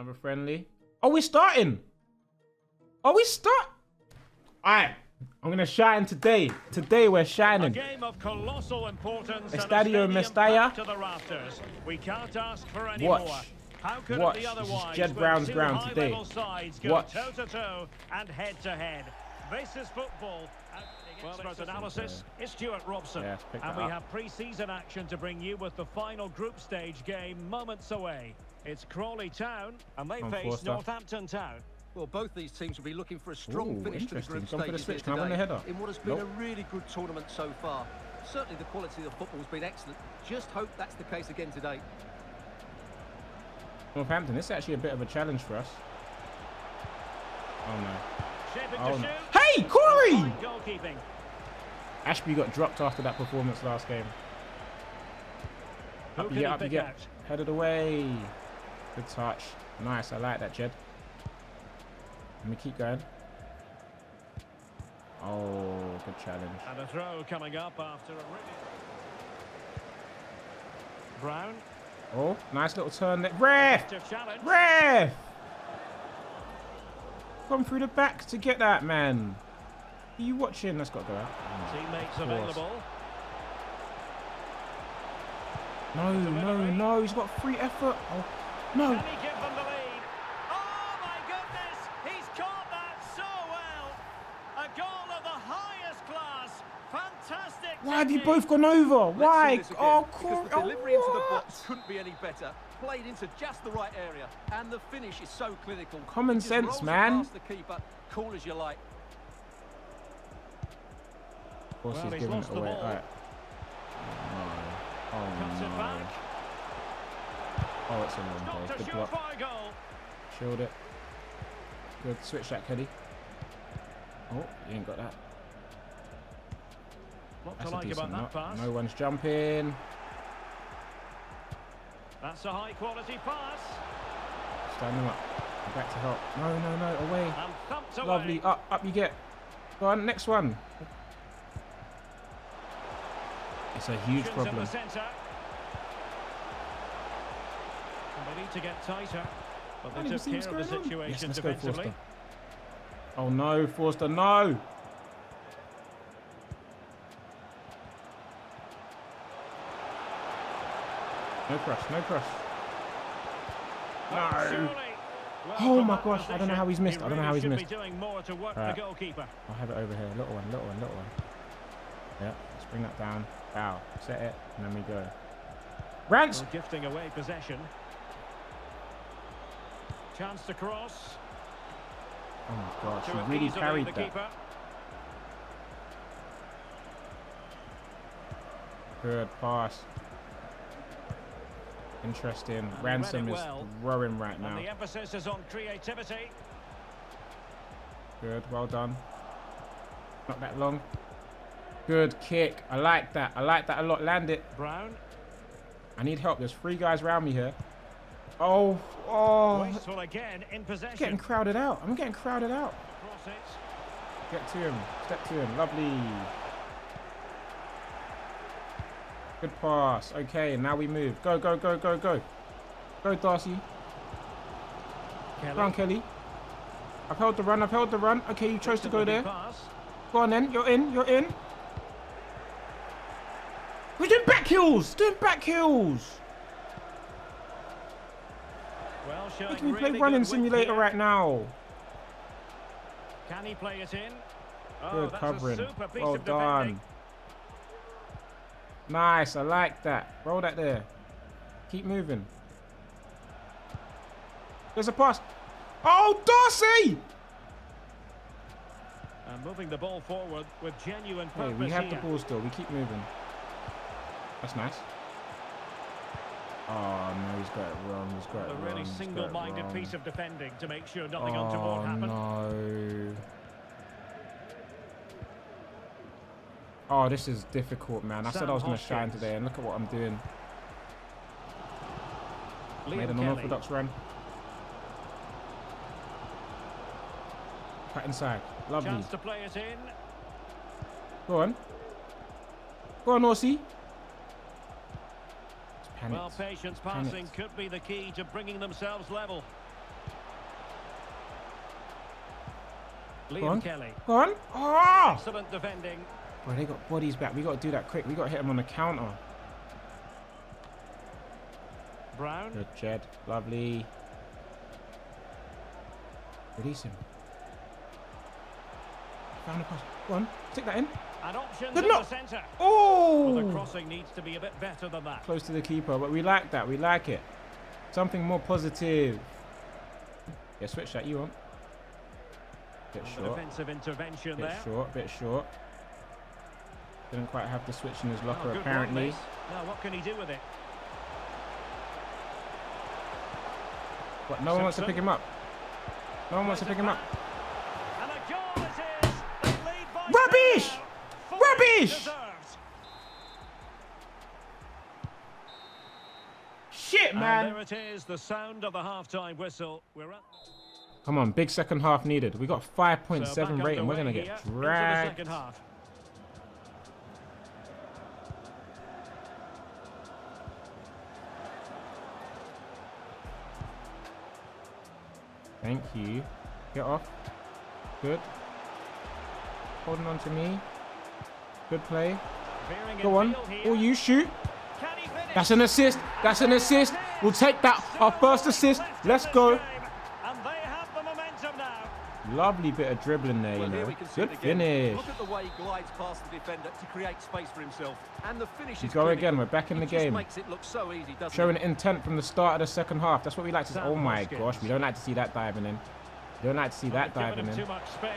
Another friendly. Oh, we're starting. Oh, we start. All right. I'm gonna shine today. Today we're shining. A game of colossal importance. Estadio Mestalla. We can't ask for any watch. More. How could watch. It be otherwise? This is Jed Brown's ground today. Watch. Toe-to-toe and head-to-head. This is football. Well, it's analysis is Stuart Robson. Yeah, and we have pre-season action to bring you with the final group stage game moments away. It's Crawley Town and they face Northampton Town. Well, both these teams will be looking for a strong finish to the group stages here today in what has been a really good tournament so far. Certainly the quality of the football has been excellent. Just hope that's the case again today. Northampton, this is actually a bit of a challenge for us. Oh, no. Oh, no. Hey, Corey! Ashby got dropped after that performance last game. Up you get, up you get. Headed away. Good touch. Nice, I like that, Jed. Let me keep going. Oh, good challenge. And a throw coming up after a really... Brown. Oh, nice little turn there. Ref! Ref! Come through the back to get that, man. Are you watching? That's got to go out. Oh, teammates available. No, no, no. He's got free effort. Oh, no. Why have you both gone over? Why? Oh, cool. The delivery into the box couldn't be any better. Played into just the right area, and the finish is so clinical. Common sense, man. The keeper, cool as you like. Of course, he's giving it away. All right. Oh, no. Oh, it's in the wrong place. Good block. Shield it. Good. Switch that, Kelly. Oh, you ain't got that. What to like about that pass. No one's jumping. That's a high quality pass. Standing up. Back to help. No, no, no. Away. Lovely. Away. Up, up you get. Go on, next one. It's a huge problem. The they need to get tighter. But they took care of the situation defensively. Yes, oh no, Forster, no! No cross, no cross. No. Oh my gosh, I don't know how he's missed. I don't know how he's missed. Right. I'll have it over here. Little one, little one, little one. Yeah, let's bring that down. Bow, set it, and then we go. Rance! Gifting away possession. Chance to cross. Oh my gosh, he really carried that. Good pass. Interesting. Ransom is throwing right now. The emphasis is on creativity. Good, well done. Not that long. Good kick. I like that. I like that a lot. Land it. Brown. I need help. There's three guys around me here. Oh, oh. Wasteful again in possession. Getting crowded out. I'm getting crowded out. Get to him. Step to him. Lovely. Good pass. Okay, now we move. Go, go, go, go, go. Go, Darcy. Kelly. Go on, Kelly. I've held the run. I've held the run. Okay, you chose to go there. Pass. Go on, then. You're in. You're in. We're doing back heels. Doing back heels. Well, we can play really running simulator right now. Can he play it in? Oh, good covering. Well done. Nice, I like that. Roll that there. Keep moving. There's a pass. Oh, Darcy! And moving the ball forward with genuine purpose. Hey, we have the ball still. We keep moving. That's nice. Oh, no, he's got it wrong. He's got it wrong. A really single-minded piece of defending to make sure nothing untoward happened. Oh, no. Oh, this is difficult, man. I said I was going to shine today, and look at what I'm doing. Made an unorthodox run. Cut inside. Lovely. Chance to play it in. Go on. Go on, Orsi. Well, patience passing could be the key to bringing themselves level. Liam Kelly. Go on. Oh! Excellent defending. Boy, they got bodies back. We got to do that quick. We got to hit them on the counter. Brown. Good, Jed. Lovely. Release him. Round the pass. Go on. Stick that in. An option to the centre. Oh! Well, the crossing needs to be a bit better than that. Close to the keeper, but we like that. We like it. Something more positive. Yeah, switch that. You want? Bit short. Defensive intervention there. Bit short. Bit short. Didn't quite have the switch in his locker, apparently. Now, what can he do with it? What? No one wants to pick him up. No one wants to pick him up. Rubbish! Rubbish! Shit, man! And there it is, the sound of the half-time whistle. We're up. Come on, big second half needed. We got 5.7 rating. We're gonna get dragged. Into the second half. Thank you. Get off. Good. Holding on to me. Good play. Go on. Or you shoot. That's an assist. That's an assist. We'll take that. Our first assist. Let's go. Lovely bit of dribbling there, you know. Good finish. Look at the way he glides past the defender to create space for himself. And the finish is go again. We're back in the game. Makes it look so easy, doesn't Showing it? Intent from the start of the second half. That's what we like to see. Oh my gosh, we don't like to see that diving in. We don't like to see that diving in. Too much space.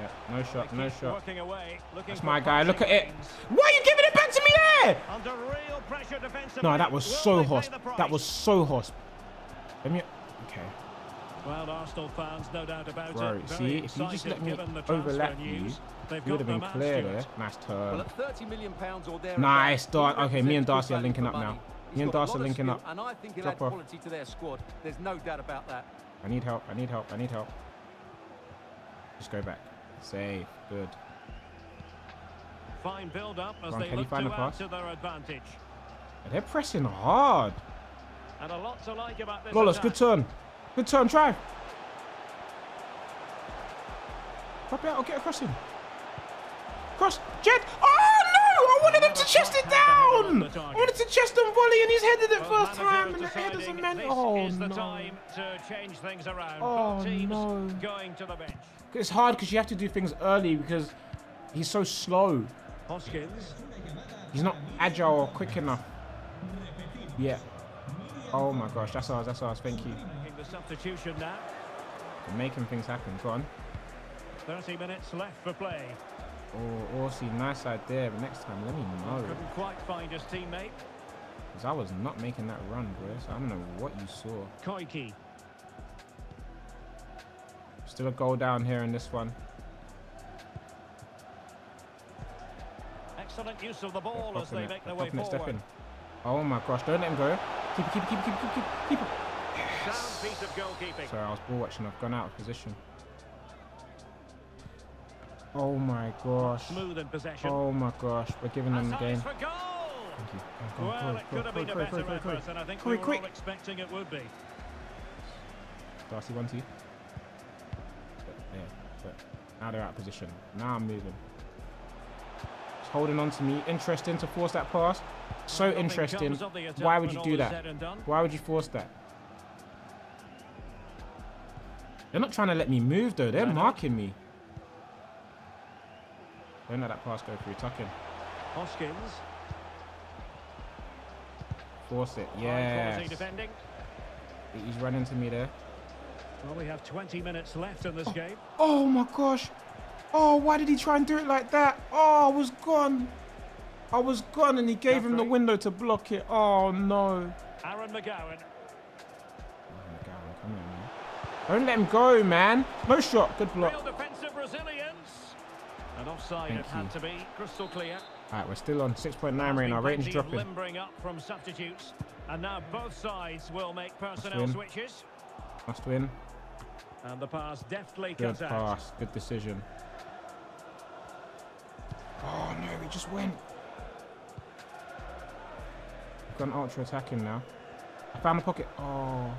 Yeah, no shot, no shot. Away, that's my guy. Look at it. Why are you giving it back to me there? Under real pressure defensively. No, that was so hosp. That was so hosp. Let me. Okay. Well, Arsenal fans, no doubt about it. See, if you just let me overlap you, you would have been clear there. Nice turn. Nice, Darcy. Okay, me and Darcy are linking up now. Me and Darcy are linking up. Drop off. There's no doubt about that. I need help. I need help. I need help. Just go back. Save. Good. Fine build up as they look to add to their advantage. They're pressing hard. And a lot to like about this. Golos, good turn. Good turn, drive. Pop it out, I'll get across him. Cross, Jed. Oh no! I wanted him to chest it down. I wanted to chest and volley, and he's headed it first time, and the head isn't meant. Oh no! Oh no! Going to the bench. It's hard because you have to do things early because he's so slow. Hoskins. He's not agile or quick enough. Yeah. Oh my gosh, that's ours. That's ours. Thank you. Substitution now. Making things happen. Go on. 30 minutes left for play. Oh, Orsi, nice idea. But next time, let me know. Couldn't quite find his teammate. Because I was not making that run, bro. So I don't know what you saw. Koike. Still a goal down here in this one. Excellent use of the ball as they make their way forward. Oh my gosh! Don't let him go. Keep it, keep it, keep it, keep it, keep it. Sound piece of goalkeeping. Sorry, I was ball watching. I've gone out of position. Oh my gosh. Smooth in possession. Oh my gosh. We're giving them the game. Thank you. Well, it could have been a better effort, and I think we were all expecting it would be. Darcy, 1-2. Yeah, but now they're out of position. Now I'm moving. Just holding on to me. Interesting to force that pass. So interesting. Why would you do that? Why would you force that? They're not trying to let me move, though. They're marking me. Don't let that pass go through. Tuck in. Hoskins. Force it. Yeah. He's running to me there. Well, we have 20 minutes left in this game. Oh, my gosh. Oh, why did he try and do it like that? Oh, I was gone. I was gone, and he gave him the window to block it. Oh, no. Aaron McGowan. Come on. Don't let him go, man. No shot. Good block. Real defensive resilience. An offside it had to be. Crystal clear. All right, we're still on 6.9 rating. Our rating's dropping. Limbering up from substitutes, and now both sides will make personnel switches. Must win. And the pass deftly cut out. Good pass. Good decision. Oh no, we just went. We've got an ultra attacking now. I found the pocket. Oh.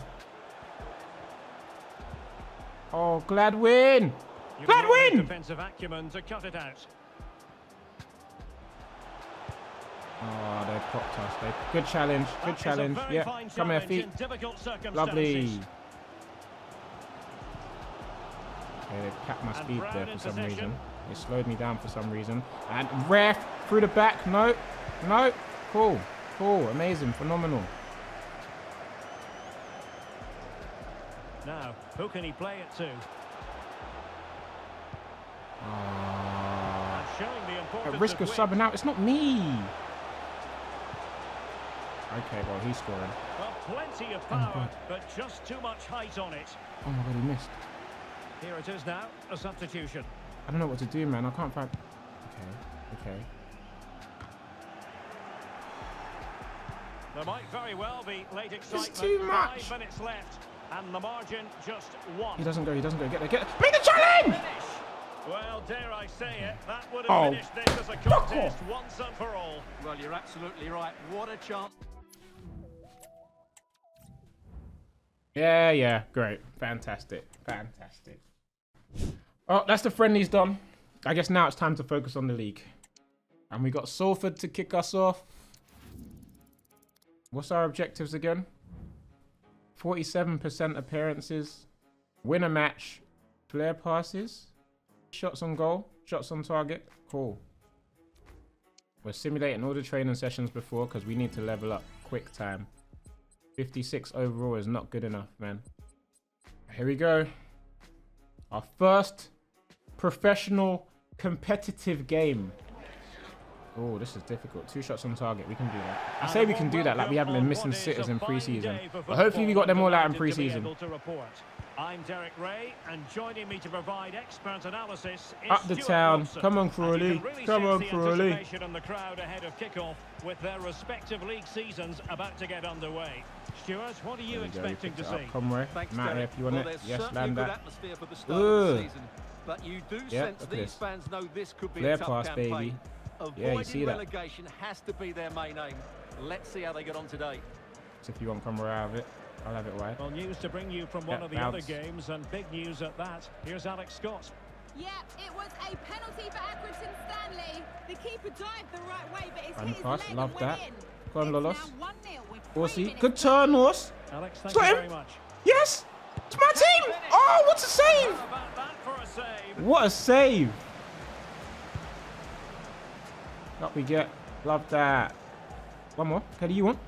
Oh, Gladwin! Bad win! Defensive acumen to cut it out. Oh, they popped us. Good challenge. Good challenge. Yeah, come here, feet. Lovely. Okay, they capped my speed there for some reason. It slowed me down for some reason. And ref through the back. No, no. Cool, cool. Amazing, phenomenal. Now, who can he play it to? At risk of subbing out, it's not me. Okay, well, he's scoring. Well, plenty of power, but just too much height on it. Oh my god, he missed. Here it is now, a substitution. I don't know what to do, man. I can't find. Okay, okay. There might very well be late excitement. It's too much. 5 minutes left, and the margin just one. He doesn't go. He doesn't go. Get there. Get there. Make the challenge. Finish. Well, dare I say it, that would have finished this as a contest once and for all. Well, you're absolutely right. What a chance. Yeah, yeah, great. Fantastic. Fantastic. Oh, that's the friendlies done. I guess now it's time to focus on the league. And we got Salford to kick us off. What's our objectives again? 47% appearances. Win a match. Player passes. Shots on goal, shots on target. Cool. We're simulating all the training sessions before because we need to level up quick time. 56 overall is not good enough, man. Here we go. Our first professional competitive game. Oh, this is difficult. 2 shots on target. We can do that. I say we can do that, like we haven't been missing sitters in pre-season. But hopefully we got them all out in pre-season. I'm Derek Ray, and joining me to provide expert analysis is Up the Stuart Town. Robson. Come on, Crawley. Really come on, Crawley. The crowd ahead of kickoff with their respective league seasons about to get underway. Stuart, what are you expecting to see? Come on, Matt, if you want it. Yes, land that. But you do sense these fans know this could be a tough campaign. Baby. Yeah, you see that. Relegation has to be their main aim. Let's see how they get on today. So if you want Cromwell out of it. I'll have it right. Well, news to bring you from one of the other games, and big news at that. Here's Alex Scott. Yeah, it was a penalty for Accrington Stanley. The keeper dived the right way, but it's hit his leg and went in. Go on, Lolos. Orsi. Good turn, Ors. Alex, thank you very much. Yes! It's my team! Oh, what a save! What a save! Up we get. Love that. One more. Kelly, you want?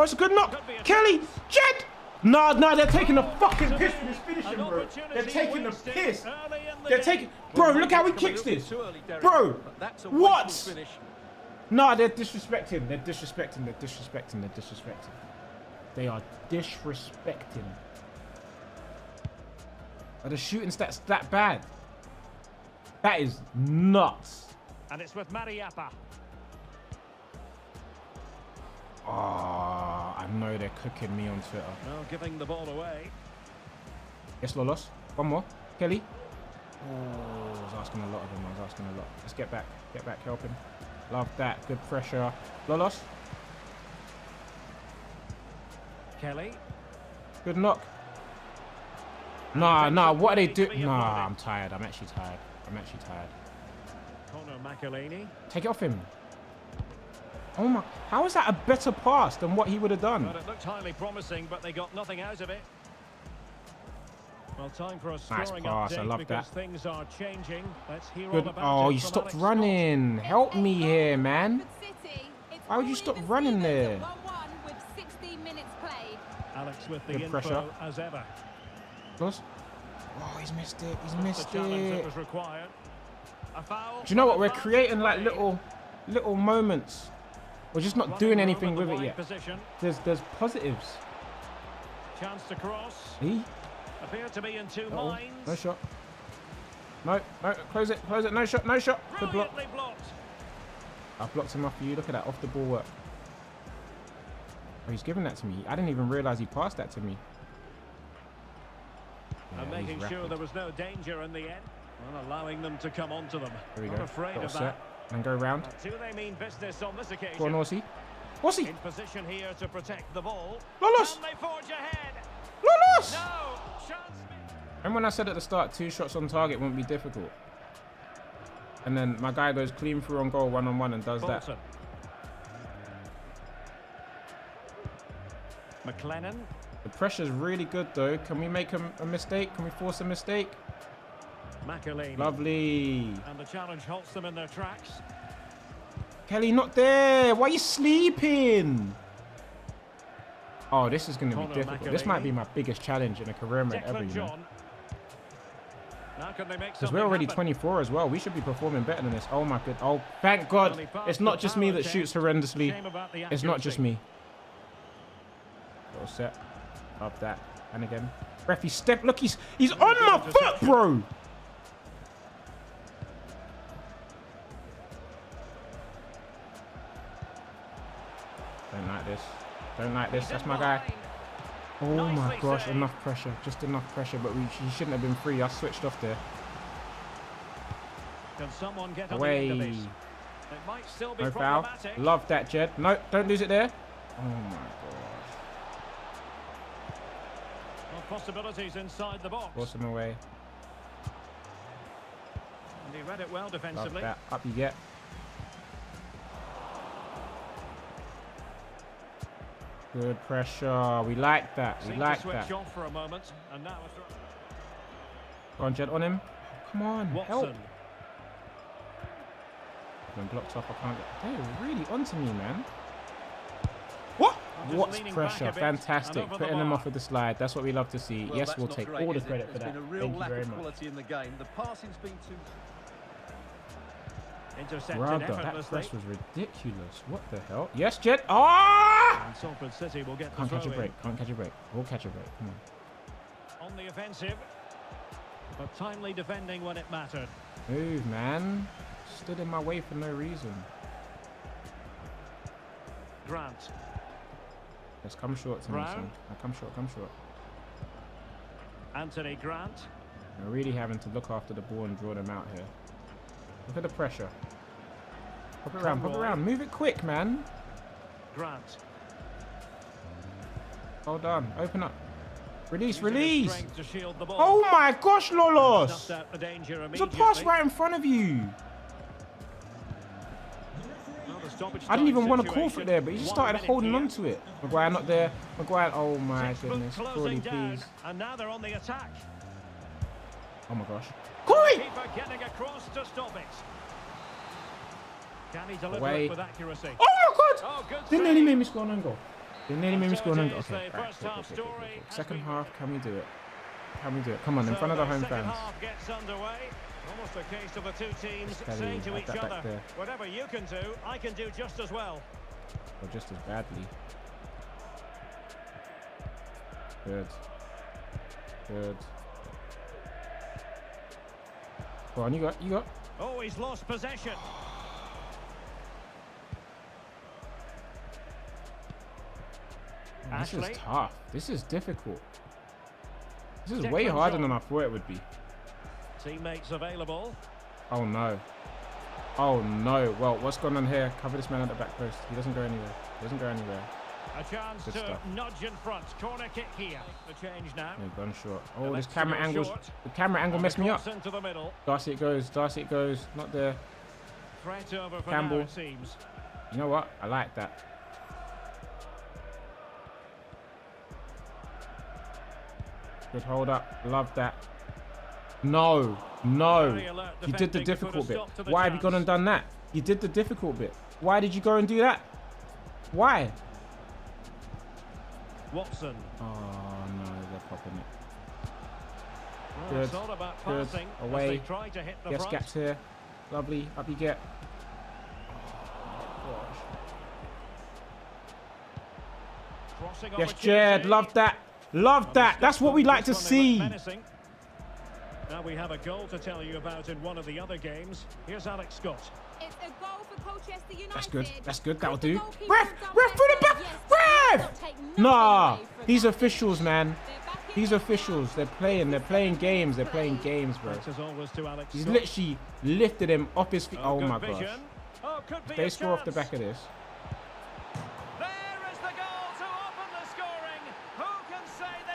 Oh, it's a good knock. Kelly! Jed! No, no, they're taking the fucking piss from this finishing, bro. They're taking the piss. They're taking... Bro, look how he kicks this. Bro, what? No, they're disrespecting. They're disrespecting. They're disrespecting. They're disrespecting. They are disrespecting. Are the shooting stats that bad? That is nuts. And it's with Mariappa. Oh, I know they're cooking me on Twitter. Well, giving the ball away. Yes, Lolos. One more. Kelly. Oh, I was asking a lot of him. I was asking a lot. Let's get back. Get back. Help him. Love that. Good pressure. Lolos. Kelly. Good knock. Nah, nah. What are they doing? Nah, I'm tired. I'm actually tired. I'm actually tired. Conor McElhaney. Take it off him. Oh my, how is that a better pass than what he would have done? But it looked highly promising, but they got nothing out of it. Well, time for a scoring pass. I love that. Things are changing. Let's hear all about it. Oh, you stopped running. Help me here, man. Why would you stop running there? Alex with the pressure as ever. Plus, oh, he's missed it. He's missed it. Do you know what? We're creating like little moments. We're just not doing anything with it yet. There's positives. Chance to cross. He appeared to be in two minds. No shot. No, no, close it, close it. No shot, no shot. Good block. I've blocked him off for you. Look at that off the ball work. Oh, he's giving that to me. I didn't even realize he passed that to me. Yeah, and making sure there was no danger in the end, and allowing them to come onto them. There we go. Not afraid of that. And go round. Do they mean business on this occasion? Go on, Orsi. Orsi. In position here to protect the ball. Lolos. Lolos. No. Chance. And when I said at the start, 2 shots on target won't be difficult. And then my guy goes clean through on goal, one-on-one, and does Bolton. That. McLennan. The pressure's really good, though. Can we make a mistake? Can we force a mistake? McElhaney. Lovely. And the challenge halts them in their tracks. Kelly, not there. Why are you sleeping? Oh, this is going to be difficult. McElhaney. This might be my biggest challenge in a career mode ever, you know. Because we're already 24 as well. We should be performing better than this. Oh, my God. Oh, thank God. It's not just me that shoots horrendously. It's not just me. Little set. Up that. And again. Referee step. Look, he's on my foot, bro. Don't like this. Don't like this. That's my guy. Oh my gosh, enough pressure. Just enough pressure, but he shouldn't have been free. I switched off there. Can someone get away? It might still be no foul. Love that, Jed. No, don't lose it there. Oh my gosh. Well, possibilities inside the box. Force him away. And he read it well defensively. Love that. Up you get. Good pressure. We like that. We like that. For a moment, and now go on, Jed, on him. Come on, Watson. Help. I've been blocked off. I can't get... They're really onto me, man. What? What's pressure? Fantastic. Putting them off with the slide. That's what we love to see. Well, yes, we'll take all the credit for that. Thank you very much. In the game. The passing's been too... Intercepted effortlessly. That press was ridiculous. What the hell? Yes, Jed. Oh! And Salford City will get can't catch a break. Can't catch a break. We'll catch a break. Come on. On the offensive, but timely defending when it mattered. Move, man. Stood in my way for no reason. Grant. Let's come short to me, son. Come short. Come short. Anthony Grant. We're really having to look after the ball and draw them out here. Look at the pressure. Pop it around. Pop it around. Move it quick, man. Grant. Hold on, open up. Release, release. Oh my gosh, Lolos. There's a pass right in front of you. I didn't even want to call for it there, but he just started holding on to it. Maguire not there. Maguire, oh my goodness. Crawley, please. And now they're on the attack. Oh my gosh. Crawley! Can he deliver it with accuracy? Oh my God! They nearly made me score an own goal. They nearly made me score an own goal. Okay, right, okay. Second half, can we do it? Can we do it? Come on, in front of the home fans. Almost a case of the two teams saying to each other, whatever you can do, I can do just as well. Or just as badly. Good. Good. Go on, you got. Oh, he's lost possession. This is tough. This is difficult. This is way harder than I thought it would be. Teammates available. Oh no. Oh no. Well, what's going on here? Cover this man at the back post. He doesn't go anywhere. He doesn't go anywhere. A chance to nudge in front. Corner kick here. The change now. Yeah, gone short. Oh, this camera angle's... The camera angle messed me up. Darcy it goes. Darcy it goes. Not there. Campbell. You know what? I like that. Good hold up. Love that. No. No. You did the difficult bit. Why have you gone and done that? You did the difficult bit. Why did you go and do that? Why? Watson. Oh, no. They're popping it. Good. Good. Away. Yes, gaps here. Lovely. Up you get. Oh, gosh. Yes, Jed. Love that. Love that. That's what we'd like to see. Now we have a goal to tell you about in one of the other games. Here's Alex Scott. It's a goal for Colchester United. That's good. That's good. That'll do. Ref! Ref! Put it back! Ref! Nah. These officials, man. These officials. They're playing. They're playing games. They're playing games, bro. He's literally lifted him off his feet. Oh my gosh. If they score off the back of this.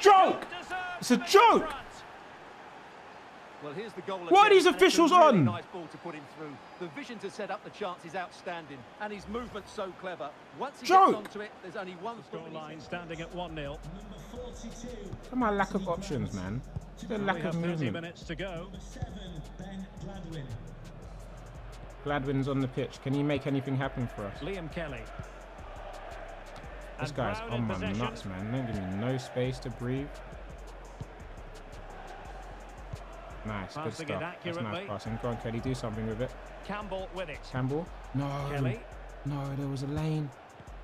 Joke! It's a joke! Well, here's the goal. Why are these officials on? Nice ball to put him through. The vision to set up the chance is outstanding, and his movement so clever. Once he gets onto it, there's only one scoreline standing at 1-0. Look at my lack of options, man. The lack of movement. 30 minutes to go. Gladwin's on the pitch. Can he make anything happen for us? Liam Kelly. This guy's on my nuts, man. Don't give me no space to breathe. Nice, good stuff. That's nice passing. Go on, Kelly, do something with it. Campbell with it. Campbell? No. Kelly? No, there was a lane.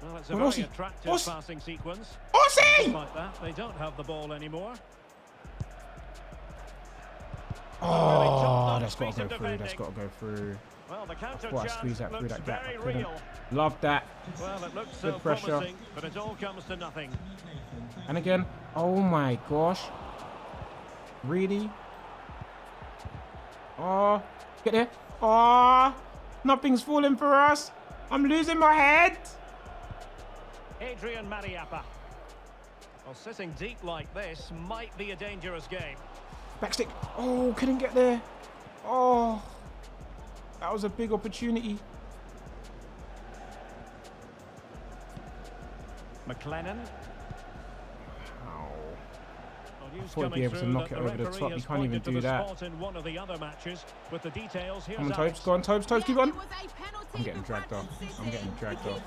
Well, it's a very attractive passing sequence. Aussie! Like that, they don't have the ball anymore. Oh, that's got to go through. That's got to go through. Well, the counter chance looks very real. Love that. Well, it looks so promising, but it all comes to nothing. And again, oh my gosh. Really? Oh, get there. Oh, nothing's falling for us. I'm losing my head. Adrian Mariappa. Well, sitting deep like this might be a dangerous game. Backstick. Oh, couldn't get there. Oh, that was a big opportunity. McLennan. Wow. I thought he'd be able to knock it over the top. You can't even do that. Come on, Tobes. Go on, Tobes. Tobes, keep on. I'm getting dragged off. I'm getting dragged off.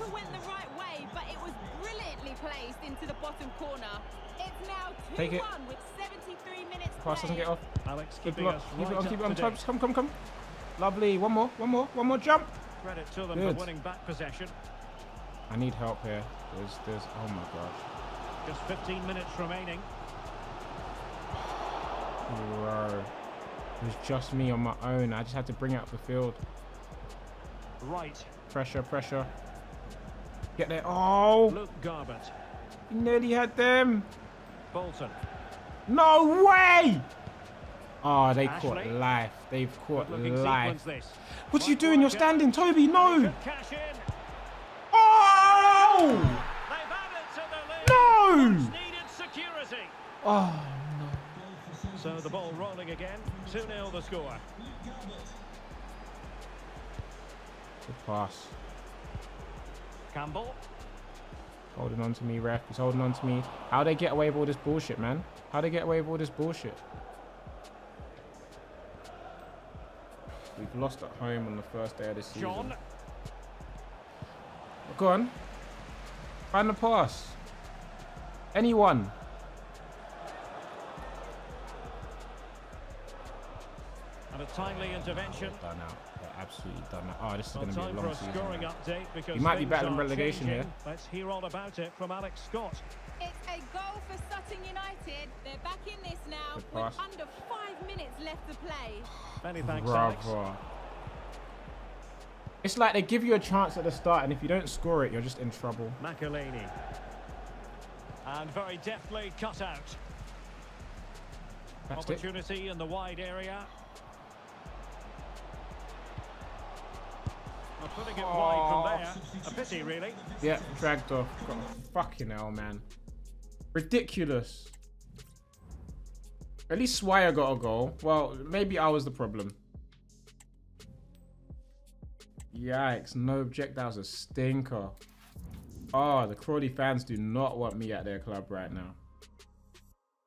Take it. Pass doesn't get off. Alex, keep it on. Keep it on. Keep it on. Tobes, come, come, come. Lovely. One more. One more. One more jump. Credit to them for winning back possession. I need help here. There's. Oh my gosh. Just 15 minutes remaining. Bro, it was just me on my own. I just had to bring out the field. Right. Pressure, pressure. Get there. Oh! Luke Garbett. He nearly had them. Bolton. No way! Oh, they caught life. They've caught life. What are you doing? You're standing, Toby. No! Oh! No! Oh! So the ball rolling again. 2-0 the score. Good pass. Campbell. Holding on to me, ref. He's holding on to me. How they get away with all this bullshit, man? How they get away with all this bullshit? We've lost at home on the first day of the season. John. Go on. Find the pass. Anyone. And a timely intervention. Oh, they're done out. They're absolutely done out. Oh, this is going to be a long season. Update, you might be battling relegation here. Let's hear all about it from Alex Scott. It's a goal for Sutton United. They're back in this now with under 5 minutes left to play. Many thanks, Alex. It's like they give you a chance at the start, and if you don't score it, you're just in trouble. McElhaney. And very deftly cut out. That's opportunity in the wide area. Putting it wide from there. A pity, really. Yeah, dragged off. God, fucking hell, man. Ridiculous. At least Swire got a goal. Well, maybe I was the problem. Yikes, no object. That was a stinker. Oh, the Crawley fans do not want me at their club right now.